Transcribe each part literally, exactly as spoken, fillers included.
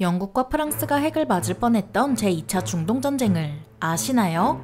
영국과 프랑스가 핵을 맞을 뻔했던 제이 차 중동전쟁을 아시나요?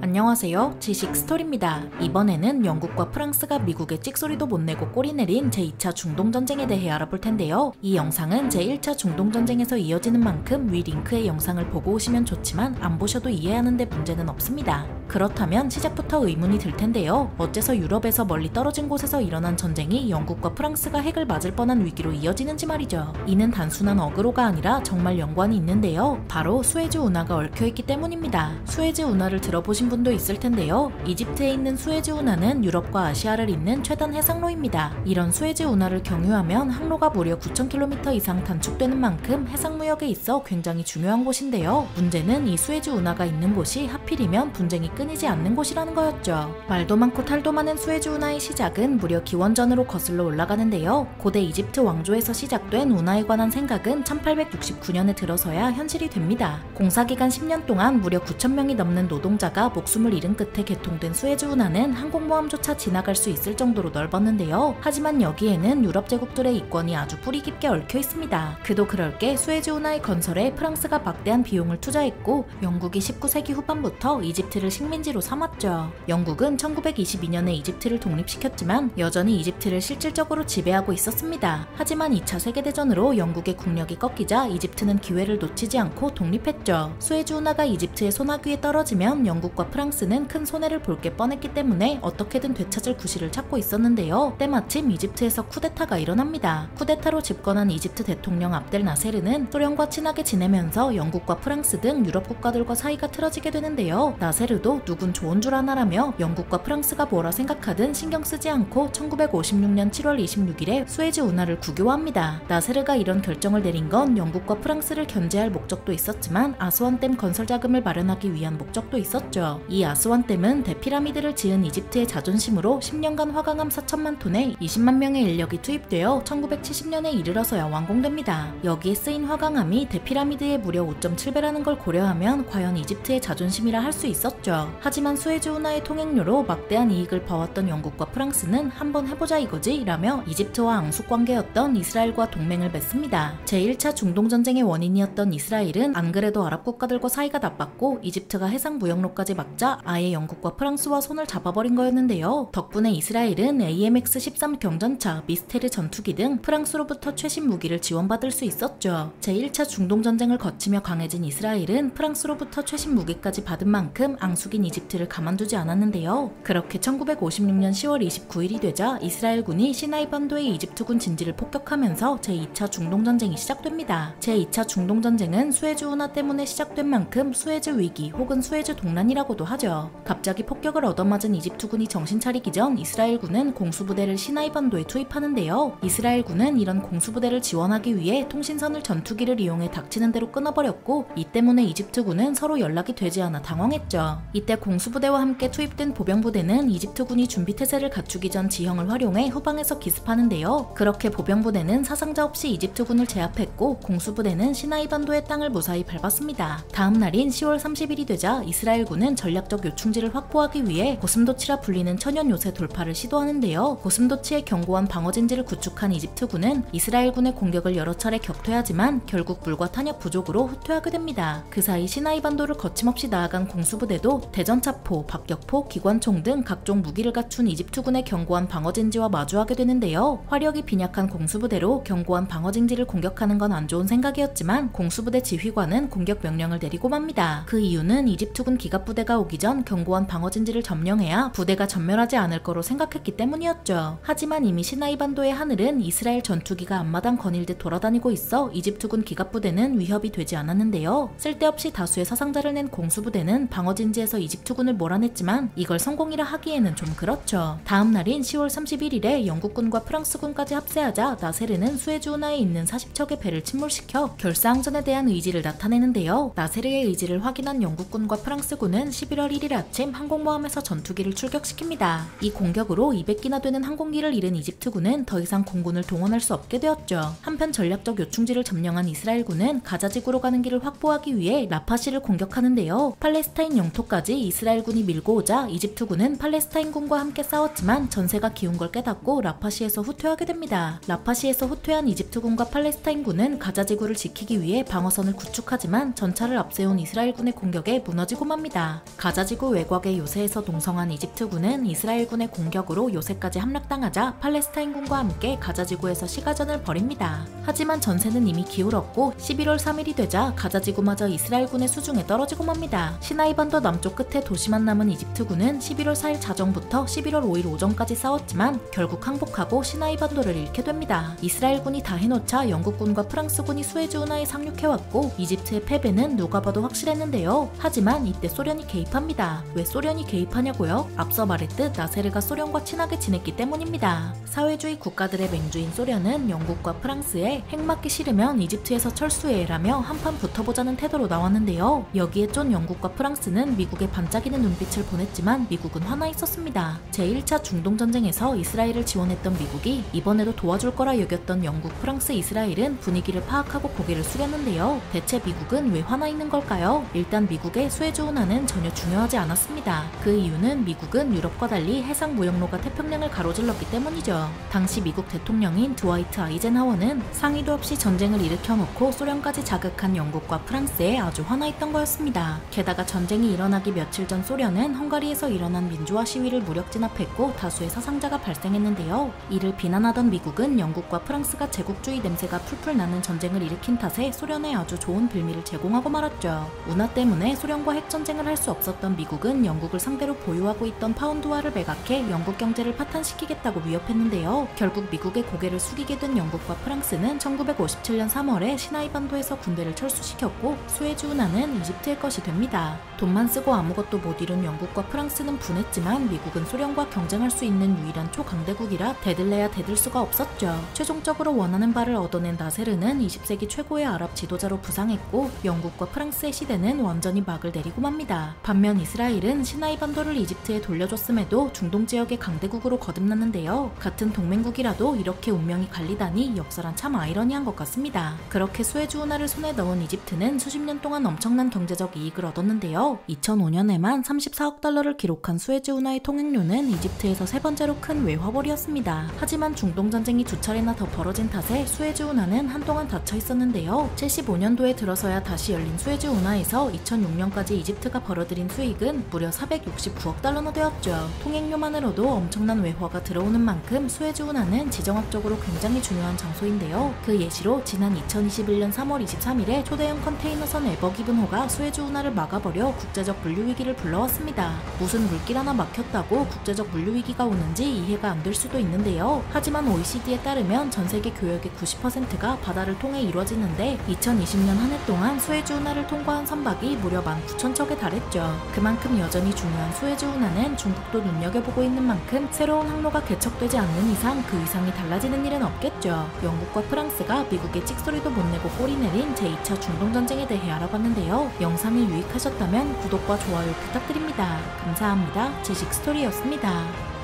안녕하세요, 지식스토리입니다. 이번에는 영국과 프랑스가 미국의 찍소리도 못내고 꼬리 내린 제이 차 중동전쟁에 대해 알아볼 텐데요. 이 영상은 제일 차 중동전쟁에서 이어지는 만큼 위 링크의 영상을 보고 오시면 좋지만 안 보셔도 이해하는데 문제는 없습니다. 그렇다면 시작부터 의문이 들 텐데요. 어째서 유럽에서 멀리 떨어진 곳에서 일어난 전쟁이 영국과 프랑스가 핵을 맞을 뻔한 위기로 이어지는지 말이죠. 이는 단순한 어그로가 아니라 정말 연관이 있는데요. 바로 수에즈 운하가 얽혀있기 때문입니다. 수에즈 운하를 들어보신 분도 있을 텐데요. 이집트에 있는 수에즈 운하는 유럽과 아시아를 잇는 최단 해상로입니다. 이런 수에즈 운하를 경유하면 항로가 무려 구천 킬로미터 이상 단축되는 만큼 해상무역에 있어 굉장히 중요한 곳인데요. 문제는 이 수에즈 운하가 있는 곳이 하필이면 분쟁이 끊이지 않는 곳이라는 거였죠. 말도 많고 탈도 많은 수에즈 운하의 시작은 무려 기원전으로 거슬러 올라가는데요. 고대 이집트 왕조에서 시작된 운하에 관한 생각은 천팔백육십구 년에 들어서야 현실이 됩니다. 공사기간 십 년 동안 무려 구천 명이 넘는 노동자가 목숨을 잃은 끝에 개통된 수에즈 운하는 항공모함조차 지나갈 수 있을 정도로 넓었는데요. 하지만 여기에는 유럽 제국들의 이권이 아주 뿌리 깊게 얽혀 있습니다. 그도 그럴 게 수에즈 운하의 건설에 프랑스가 막대한 비용을 투자했고 영국이 십구 세기 후반부터 이집트를 식민지로 삼았죠. 영국은 천구백이십이 년에 이집트를 독립시켰지만 여전히 이집트를 실질적으로 지배하고 있었습니다. 하지만 이 차 세계대전으로 영국의 국력이 꺾이자 이집트는 기회를 놓치지 않고 독립했죠. 수에즈 운하가 이집트의 손아귀에 떨어지면 영국과 프랑스는 큰 손해를 볼 게 뻔했기 때문에 어떻게든 되찾을 구실을 찾고 있었는데요. 때마침 이집트에서 쿠데타가 일어납니다. 쿠데타로 집권한 이집트 대통령 압델 나세르는 소련과 친하게 지내면서 영국과 프랑스 등 유럽 국가들과 사이가 틀어지게 되는데요. 나세르도 누군 좋은 줄 아나라며 영국과 프랑스가 뭐라 생각하든 신경 쓰지 않고 천구백오십육 년 칠월 이십육 일에 수에즈 운하를 국유화합니다. 나세르가 이런 결정을 내린 건 영국과 프랑스를 견제할 목적도 있었지만 아스완댐 건설 자금을 마련하기 위한 목적도 있었죠. 이 아스완댐은 대피라미드를 지은 이집트의 자존심으로 십 년간 화강암 사천만 톤에 이십만 명의 인력이 투입되어 천구백칠십 년에 이르러서야 완공됩니다. 여기에 쓰인 화강암이 대피라미드의 무려 오 점 칠 배라는 걸 고려하면 과연 이집트의 자존심이라 할 수 있었죠. 하지만 수에즈 운하의 통행료로 막대한 이익을 봐왔던 영국과 프랑스는 한번 해보자 이거지 라며 이집트와 앙숙관계였던 이스라엘과 동맹을 맺습니다. 제일 차 중동전쟁의 원인이었던 이스라엘은 안 그래도 아랍 국가들과 사이가 나빴고 이집트가 해상 무역로까지 막 자 아예 영국과 프랑스와 손을 잡아버린 거였는데요. 덕분에 이스라엘은 에이 엠 엑스 십삼 경전차, 미스테르 전투기 등 프랑스로부터 최신 무기를 지원받을 수 있었죠. 제일 차 중동전쟁을 거치며 강해진 이스라엘은 프랑스로부터 최신 무기까지 받은 만큼 앙숙인 이집트를 가만두지 않았는데요. 그렇게 천구백오십육 년 시월 이십구 일이 되자 이스라엘군이 시나이 반도의 이집트군 진지를 폭격하면서 제이 차 중동전쟁이 시작됩니다. 제이 차 중동전쟁은 수에즈 운하 때문에 시작된 만큼 수에즈 위기 혹은 수에즈 동란이라고 하죠. 갑자기 폭격을 얻어맞은 이집트군이 정신 차리기 전 이스라엘군은 공수부대를 시나이 반도에 투입하는데요. 이스라엘군은 이런 공수부대를 지원하기 위해 통신선을 전투기를 이용해 닥치는 대로 끊어버렸고 이 때문에 이집트군은 서로 연락이 되지 않아 당황했죠. 이때 공수부대와 함께 투입된 보병부대는 이집트군이 준비태세를 갖추기 전 지형을 활용해 후방에서 기습하는데요. 그렇게 보병부대는 사상자 없이 이집트군을 제압했고 공수부대는 시나이 반도의 땅을 무사히 밟았습니다. 다음 날인 시월 삼십 일이 되자 이스라엘군은 전략적 요충지를 확보하기 위해 고슴도치라 불리는 천연 요새 돌파를 시도하는데요. 고슴도치의 견고한 방어진지를 구축한 이집트군은 이스라엘군의 공격을 여러 차례 격퇴하지만 결국 물과 탄약 부족으로 후퇴하게 됩니다. 그 사이 시나이 반도를 거침없이 나아간 공수부대도 대전차포, 박격포, 기관총 등 각종 무기를 갖춘 이집트군의 견고한 방어진지와 마주하게 되는데요. 화력이 빈약한 공수부대로 견고한 방어진지를 공격하는 건 안 좋은 생각이었지만 공수부대 지휘관은 공격 명령을 내리고 맙니다. 그 이유는 이집트군 기갑부대가 오기 전 견고한 방어진지를 점령해야 부대가 전멸하지 않을 거로 생각했기 때문이었죠. 하지만 이미 시나이 반도의 하늘은 이스라엘 전투기가 앞마당 거닐듯 돌아다니고 있어 이집트군 기갑부대는 위협이 되지 않았는데요. 쓸데없이 다수의 사상자를 낸 공수부대는 방어진지에서 이집트군을 몰아냈지만 이걸 성공이라 하기에는 좀 그렇죠. 다음 날인 시월 삼십일 일에 영국군과 프랑스군까지 합세하자 나세르는 수에즈 운하에 있는 사십 척의 배를 침몰시켜 결사항전에 대한 의지를 나타내는데요. 나세르의 의지를 확인한 영국군과 프랑스군은 십일월 일 일 아침 항공모함에서 전투기를 출격시킵니다. 이 공격으로 이백 기나 되는 항공기를 잃은 이집트군은 더 이상 공군을 동원할 수 없게 되었죠. 한편 전략적 요충지를 점령한 이스라엘군은 가자지구로 가는 길을 확보하기 위해 라파시를 공격하는데요. 팔레스타인 영토까지 이집트까지 이스라엘군이 밀고 오자 이집트군은 팔레스타인군과 함께 싸웠지만 전세가 기운 걸 깨닫고 라파시에서 후퇴하게 됩니다. 라파시에서 후퇴한 이집트군과 팔레스타인군은 가자지구를 지키기 위해 방어선을 구축하지만 전차를 앞세운 이스라엘군의 공격에 무너지고 맙니다. 가자지구 외곽의 요새에서 동성한 이집트군은 이스라엘군의 공격으로 요새까지 함락당하자 팔레스타인군과 함께 가자지구에서 시가전을 벌입니다. 하지만 전세는 이미 기울었고 십일월 삼일이 되자 가자지구마저 이스라엘군의 수중에 떨어지고 맙니다. 시나이반도 남쪽 끝에 도시만 남은 이집트군은 십일월 사일 자정부터 십일월 오일 오전까지 싸웠지만 결국 항복하고 시나이반도를 잃게 됩니다. 이스라엘군이 다 해놓자 영국군과 프랑스군이 수에즈 운하에 상륙해왔고 이집트의 패배는 누가 봐도 확실했는데요. 하지만 이때 소련이 개입합니다. 왜 소련이 개입하냐고요? 앞서 말했듯 나세르가 소련과 친하게 지냈기 때문입니다. 사회주의 국가들의 맹주인 소련은 영국과 프랑스에 핵맞기 싫으면 이집트에서 철수해라며 한판 붙어보자는 태도로 나왔는데요. 여기에 쫀 영국과 프랑스는 미국의 반짝이는 눈빛을 보냈지만 미국은 화나있었습니다. 제일 차 중동전쟁에서 이스라엘을 지원했던 미국이 이번에도 도와줄 거라 여겼던 영국, 프랑스, 이스라엘은 분위기를 파악하고 고개를 숙였는데요. 대체 미국은 왜 화나있는 걸까요? 일단 미국의 수에즈 운하는 전혀 중요하지 않았습니다. 그 이유는 미국은 유럽과 달리 해상 무역로가 태평양을 가로질렀기 때문이죠. 당시 미국 대통령인 드와이트 아이젠하워는 상의도 없이 전쟁을 일으켜놓고 소련까지 자극한 영국과 프랑스에 아주 화나있던 거였습니다. 게다가 전쟁이 일어나기 며칠 전 소련은 헝가리에서 일어난 민주화 시위를 무력 진압했고 다수의 사상자가 발생했는데요. 이를 비난하던 미국은 영국과 프랑스가 제국주의 냄새가 풀풀 나는 전쟁을 일으킨 탓에 소련에 아주 좋은 빌미를 제공하고 말았죠. 운하 때문에 소련과 핵전쟁을 할 수 없었던 미국은 영국을 상대로 보유하고 있던 파운드화를 매각해 영국 경제를 파탄시키겠다고 위협했는데요. 결국 미국의 고개를 숙이게 된 영국과 프랑스는 천구백오십칠년 삼월에 시나이반도에서 군대를 철수시켰고 수에즈 운하는 이집트의 것이 됩니다. 돈만 쓰고 아무것도 못 이룬 영국과 프랑스는 분했지만 미국은 소련과 경쟁할 수 있는 유일한 초강대국이라 대들래야 대들 수가 없었죠. 최종적으로 원하는 바를 얻어낸 나세르는 이십 세기 최고의 아랍 지도자로 부상했고 영국과 프랑스의 시대는 완전히 막을 내리고 맙니다. 반면 이스라엘은 시나이반도를 이집트에 돌려줬음에도 중동 지역의 강대국으로 거듭났는데요. 같은 동맹국이라도 이렇게 운명이 갈리다니 역사란 참 아이러니한 것 같습니다. 그렇게 수에즈 운하를 손에 넣은 이집트는 수십 년 동안 엄청난 경제적 이익을 얻었는데요. 이천오년에만 삼십사억 달러를 기록한 수에즈 운하의 통행료는 이집트에서 세 번째로 큰 외화벌이었습니다. 하지만 중동전쟁이 두 차례나 더 벌어진 탓에 수에즈 운하는 한동안 닫혀 있었는데요. 칠십오년도에 들어서야 다시 열린 수에즈 운하에서 이천육년까지 이집트가 벌어들인 수익은 무려 사백육십구억 달러나 되었죠. 통행료만으로도 엄청난 외화가 들어오는 만큼 수에즈 운하는 지정학적으로 굉장히 중요한 장소인데요. 그 예시로 지난 이천이십일년 삼월 이십삼일에 초대형 컨테이너선 에버기븐호가 수에즈 운하를 막아버려 국제적 물류위기를 불러왔습니다. 무슨 물길 하나 막혔다고 국제적 물류위기가 오는지 이해가 안 될 수도 있는데요. 하지만 오이시디에 따르면 전세계 교역의 구십 퍼센트가 바다를 통해 이루어지는데 이천이십년 한 해 동안 수에즈 운하를 통과한 선박이 무려 만 구천 척에 달했죠. 그만큼 여전히 중요한 수에즈 운하는 중국도 눈여겨보고 있는 만큼 새로운 항로가 개척되지 않는 이상 그 이상이 달라지는 일은 없겠죠. 영국과 프랑스가 미국의 찍소리도 못 내고 꼬리 내린 제이 차 중동전쟁에 대해 알아봤는데요. 영상이 유익하셨다면 구독과 좋아요 부탁드립니다. 감사합니다. 지식스토리였습니다.